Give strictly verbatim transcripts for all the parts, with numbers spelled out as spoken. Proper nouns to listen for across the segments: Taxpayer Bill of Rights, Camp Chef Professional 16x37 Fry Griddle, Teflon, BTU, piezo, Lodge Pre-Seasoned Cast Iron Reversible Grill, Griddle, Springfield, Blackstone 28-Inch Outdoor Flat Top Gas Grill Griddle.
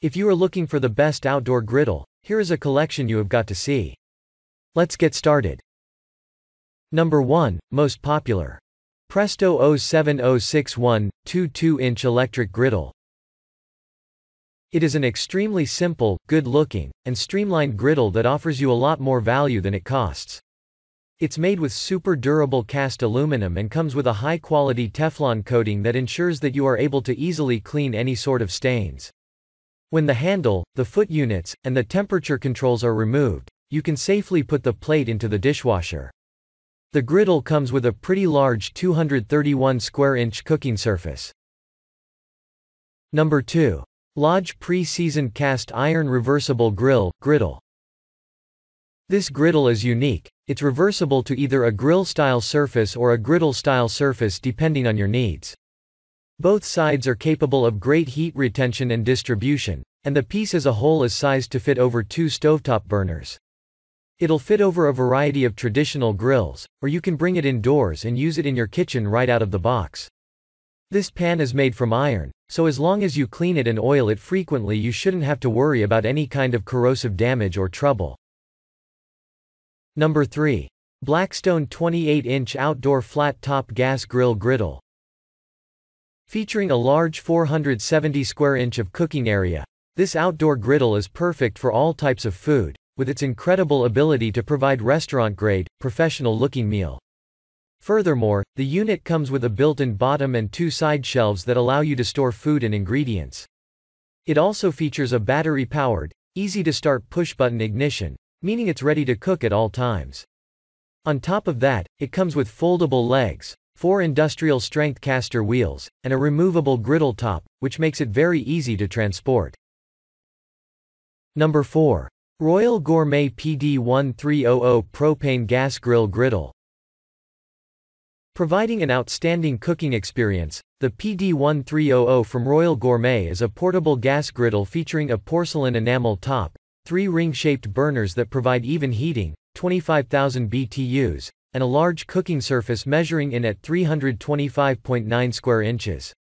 If you are looking for the best outdoor griddle, here is a collection you have got to see. Let's get started. Number one, most popular. Presto zero seven zero six one, twenty-two inch electric griddle. It is an extremely simple, good-looking, and streamlined griddle that offers you a lot more value than it costs. It's made with super durable cast aluminum and comes with a high-quality Teflon coating that ensures that you are able to easily clean any sort of stains. When the handle, the foot units, and the temperature controls are removed, you can safely put the plate into the dishwasher. The griddle comes with a pretty large two hundred thirty-one square inch cooking surface. Number two. Lodge Pre-Seasoned Cast Iron Reversible Grill Griddle. This griddle is unique. It's reversible to either a grill-style surface or a griddle-style surface depending on your needs. Both sides are capable of great heat retention and distribution, and the piece as a whole is sized to fit over two stovetop burners. It'll fit over a variety of traditional grills, or you can bring it indoors and use it in your kitchen right out of the box. This pan is made from iron, so as long as you clean it and oil it frequently, you shouldn't have to worry about any kind of corrosive damage or trouble. Number three. Blackstone twenty-eight inch Outdoor Flat Top Gas Grill Griddle. Featuring a large four hundred seventy square inch of cooking area, this outdoor griddle is perfect for all types of food, with its incredible ability to provide restaurant-grade, professional-looking meal. Furthermore, the unit comes with a built-in bottom and two side shelves that allow you to store food and ingredients. It also features a battery-powered, easy-to-start push-button ignition, meaning it's ready to cook at all times. On top of that, it comes with foldable legs, four industrial-strength caster wheels, and a removable griddle top, which makes it very easy to transport. Number four. Royal Gourmet P D one three zero zero Propane Gas Grill Griddle. Providing an outstanding cooking experience, the P D one three zero zero from Royal Gourmet is a portable gas griddle featuring a porcelain enamel top, three ring-shaped burners that provide even heating, twenty-five thousand B T Us, and a large cooking surface measuring in at three hundred twenty-five point nine square inches.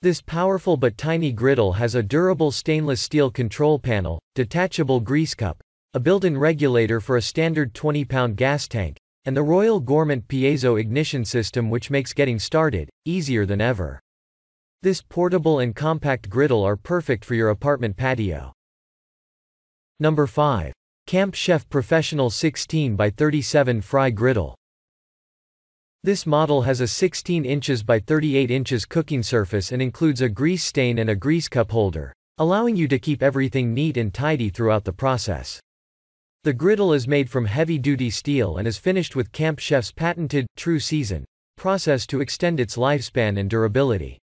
This powerful but tiny griddle has a durable stainless steel control panel, detachable grease cup, a built-in regulator for a standard twenty pound gas tank, and the Royal Gourmet piezo ignition system, which makes getting started easier than ever. This portable and compact griddle are perfect for your apartment patio. Number five. Camp Chef Professional sixteen by thirty-seven Fry Griddle. This model has a sixteen inches by thirty-eight inches cooking surface and includes a grease stain and a grease cup holder, allowing you to keep everything neat and tidy throughout the process. The griddle is made from heavy-duty steel and is finished with Camp Chef's patented, True Season, process to extend its lifespan and durability.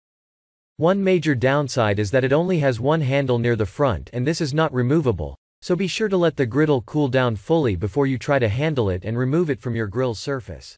One major downside is that it only has one handle near the front, and this is not removable, so be sure to let the griddle cool down fully before you try to handle it and remove it from your grill surface.